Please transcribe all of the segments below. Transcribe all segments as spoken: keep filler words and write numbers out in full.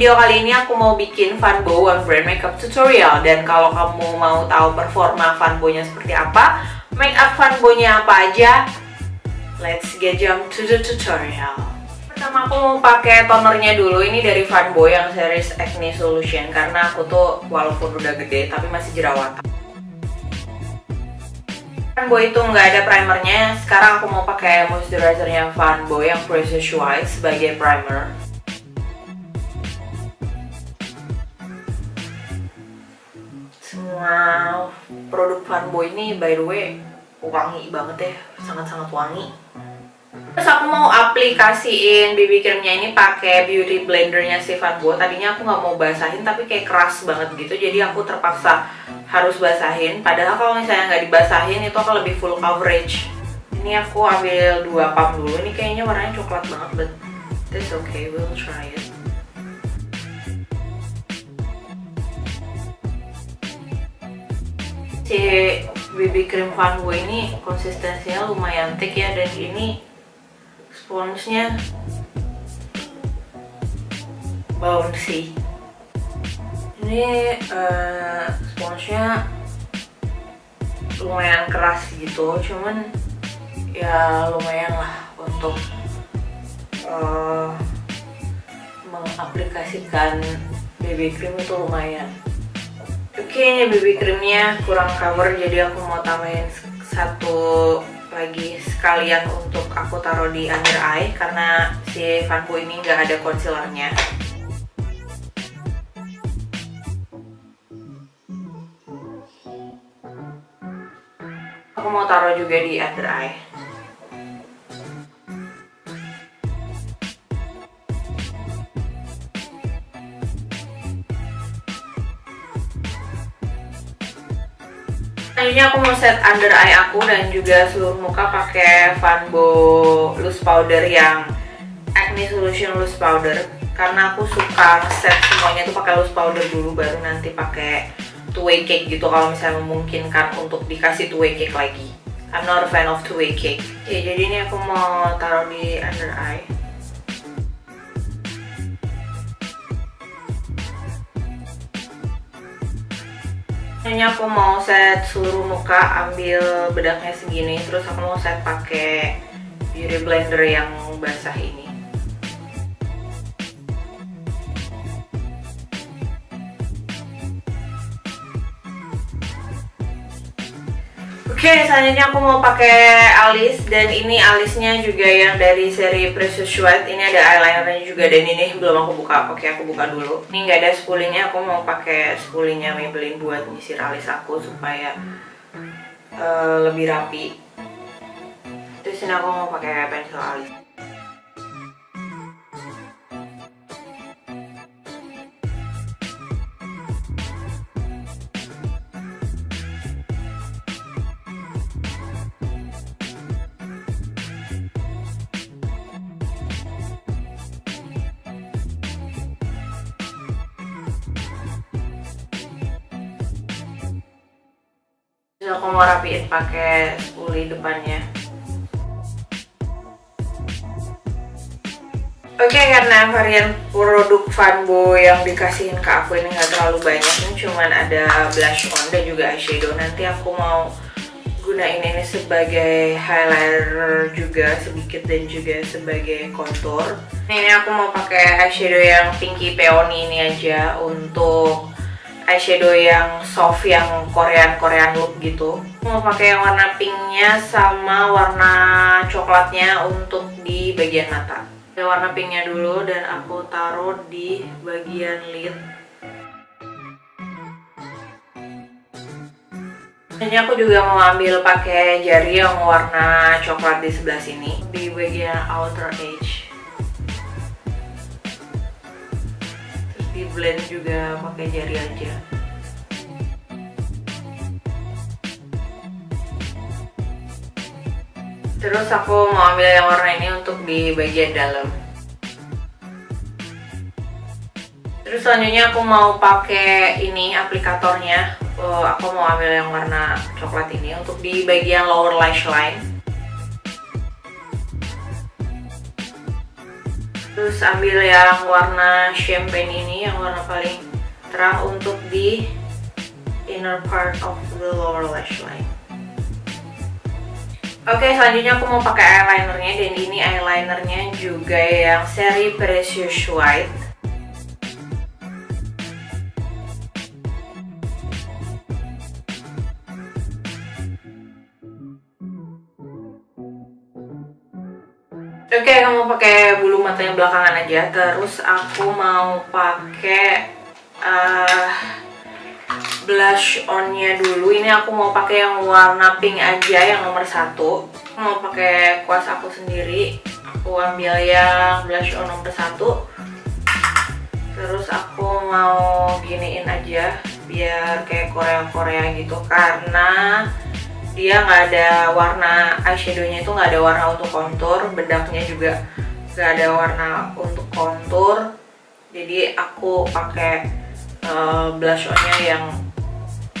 video kali ini aku mau bikin Fanbo One Brand Makeup Tutorial. Dan kalau kamu mau tahu performa Fanbonya seperti apa, makeup Fanbonya apa aja, let's get jump to the tutorial. Pertama aku mau pakai tonernya dulu. Ini dari Fanbo yang series Acne Solution, karena aku tuh walaupun udah gede tapi masih jerawatan. Fanbo itu nggak ada primernya. Sekarang aku mau pakai moisturizernya Fanbo yang Precious White sebagai primer. Wow, produk Fanbo ini by the way wangi banget ya, sangat-sangat wangi. Terus aku mau aplikasiin B B creamnya ini pakai beauty blendernya si Fanbo. Tadinya aku nggak mau basahin tapi kayak keras banget gitu, jadi aku terpaksa harus basahin. Padahal kalau misalnya nggak dibasahin itu akan lebih full coverage. Ini aku ambil dua pump dulu. Ini kayaknya warnanya coklat banget, but that's okay, we'll try it. Si B B cream Fanbo ini konsistensinya lumayan thick ya, dan ini sponsnya bouncy. Ini uh, sponsnya lumayan keras gitu, cuman ya lumayan lah untuk uh, mengaplikasikan B B cream itu lumayan. Oke, okay, ini B B creamnya kurang cover, jadi aku mau tambahin satu lagi sekalian untuk aku taruh di under eye karena si Fanbo ini nggak ada concealernya. Aku mau taruh juga di under eye. Selanjutnya aku mau set under eye aku dan juga seluruh muka pakai Fanbo loose powder yang Acne Solution loose powder, karena aku suka set semuanya tuh pakai loose powder dulu baru nanti pakai two way cake gitu kalau misalnya memungkinkan untuk dikasih two way cake lagi. I'm not a fan of two way cake. Oke, jadi ini aku mau taruh di under eye. Ini aku mau set seluruh muka, ambil bedaknya segini, terus aku mau set pakai beauty blender yang basah ini. Oke, okay, selanjutnya aku mau pakai alis, dan ini alisnya juga yang dari seri Precious White. Ini ada eyelinernya juga, dan ini belum aku buka. Oke, okay, aku buka dulu. Ini nggak ada spoolingnya, aku mau pakai spoolingnya Maybelline buat nyisir alis aku supaya uh, lebih rapi. Terus ini aku mau pakai pensil alis. Aku mau rapiin pakai spoolie depannya. Oke, okay, karena varian produk Fanbo yang dikasihin ke aku ini nggak terlalu banyak, ini cuman ada blush on dan juga eyeshadow. Nanti aku mau gunain ini sebagai highlighter juga sedikit dan juga sebagai contour. Ini aku mau pakai eyeshadow yang Pinky Peony ini aja untuk eyeshadow yang soft yang Korean-Korean look gitu. Mau pakai yang warna pinknya sama warna coklatnya untuk di bagian mata. Pakai warna pinknya dulu dan aku taruh di bagian lid. Ini aku juga mau ambil pakai jari yang warna coklat di sebelah sini, di bagian outer edge. Di blend juga pakai jari aja. Terus aku mau ambil yang warna ini untuk di bagian dalam. Terus selanjutnya aku mau pakai ini aplikatornya. Aku mau ambil yang warna coklat ini untuk di bagian lower lash line. Terus ambil yang warna champagne ini, yang warna paling terang untuk di inner part of the lower lash line. Oke, selanjutnya aku mau pakai eyelinernya, dan ini eyelinernya juga yang seri Precious White. Oke, okay, aku mau pakai bulu mata yang belakangan aja. Terus aku mau pakai uh, blush on-nya dulu. Ini aku mau pakai yang warna pink aja, yang nomor satu. Aku mau pakai kuas aku sendiri. Aku ambil yang blush on nomor satu. Terus aku mau giniin aja, biar kayak Korea-Korea gitu. Karena dia nggak ada warna eyeshadownya, itu nggak ada warna untuk kontur, bedaknya juga nggak ada warna untuk kontur. Jadi aku pakai uh, blush onnya yang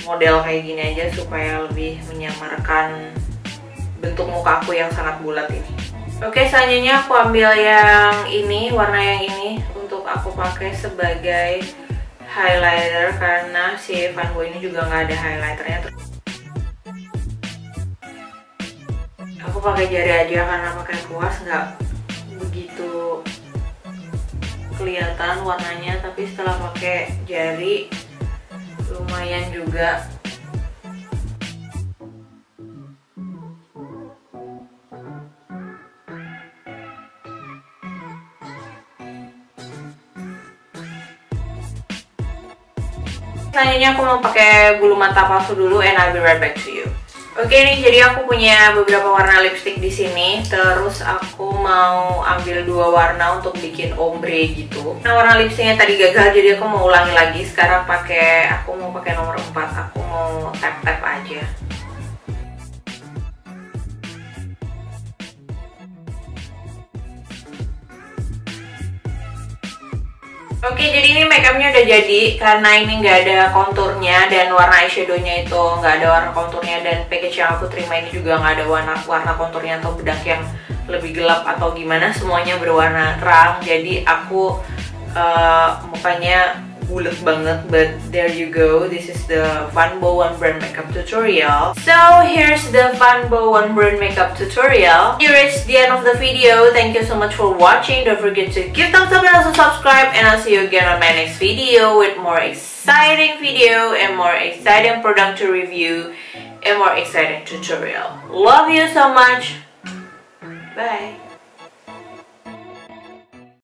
model kayak gini aja supaya lebih menyamarkan bentuk muka aku yang sangat bulat ini. Oke, selanjutnya aku ambil yang ini, warna yang ini untuk aku pakai sebagai highlighter karena si Fanbo ini juga nggak ada highlighternya. Aku pakai jari aja karena pakai kuas nggak begitu kelihatan warnanya, tapi setelah pakai jari lumayan juga. Selanjutnya aku mau pakai bulu mata palsu dulu, and I'll be right back to you. Oke, ini jadi aku punya beberapa warna lipstick di sini. Terus aku mau ambil dua warna untuk bikin ombre gitu. Nah, warna lipsticknya tadi gagal, jadi aku mau ulangi lagi. Sekarang pakai, aku mau pakai nomor empat. Aku mau tap tap aja. Oke, jadi ini makeupnya udah jadi. Karena ini nggak ada konturnya dan warna eyeshadownya itu nggak ada warna konturnya, dan package yang aku terima ini juga nggak ada warna warna konturnya atau bedak yang lebih gelap atau gimana, semuanya berwarna terang. Jadi aku uh, mukanya bulat banget. But there you go, this is the Fanbo One Brand Makeup Tutorial. So here's the Fanbo One Brand Makeup Tutorial. Here is the end of the video. Thank you so much for watching. Don't forget to give thumbs up and also subscribe, and I'll see you again on my next video with more exciting video and more exciting product to review and more exciting tutorial. Love you so much. Bye.